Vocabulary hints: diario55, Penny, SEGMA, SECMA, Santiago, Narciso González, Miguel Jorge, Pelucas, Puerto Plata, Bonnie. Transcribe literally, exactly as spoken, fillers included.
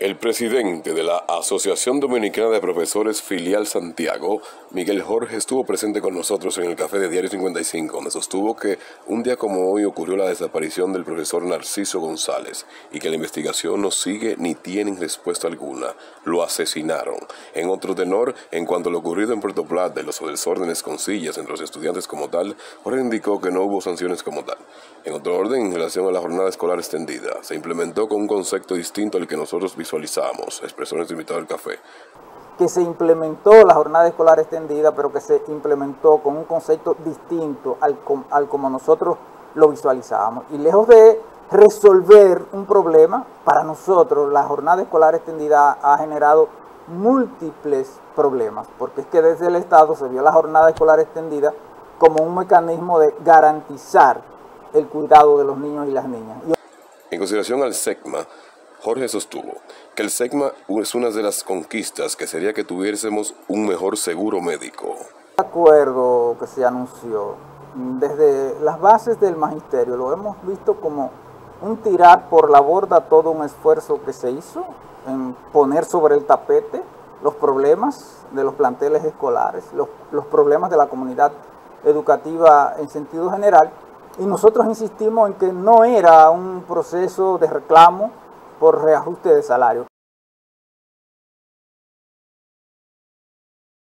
El presidente de la Asociación Dominicana de Profesores Filial Santiago, Miguel Jorge, estuvo presente con nosotros en el café de Diario cincuenta y cinco, donde sostuvo que un día como hoy ocurrió la desaparición del profesor Narciso González y que la investigación no sigue ni tiene respuesta alguna. Lo asesinaron. En otro tenor, en cuanto a lo ocurrido en Puerto Plata y los desórdenes con sillas entre los estudiantes como tal, Jorge indicó que no hubo sanciones como tal. En otro orden, en relación a la jornada escolar extendida, se implementó con un concepto distinto al que nosotros vimos visualizamos, expresó nuestro invitado al café. Que se implementó la jornada escolar extendida, pero que se implementó con un concepto distinto al, com, al como nosotros lo visualizábamos. Y lejos de resolver un problema, para nosotros la jornada escolar extendida ha generado múltiples problemas, porque es que desde el Estado se vio la jornada escolar extendida como un mecanismo de garantizar el cuidado de los niños y las niñas. Y... En consideración al SECMA, Jorge sostuvo que el SEGMA es una de las conquistas que sería que tuviésemos un mejor seguro médico. El acuerdo que se anunció desde las bases del magisterio lo hemos visto como un tirar por la borda todo un esfuerzo que se hizo en poner sobre el tapete los problemas de los planteles escolares, los, los problemas de la comunidad educativa en sentido general, y nosotros insistimos en que no era un proceso de reclamo por reajuste de salario.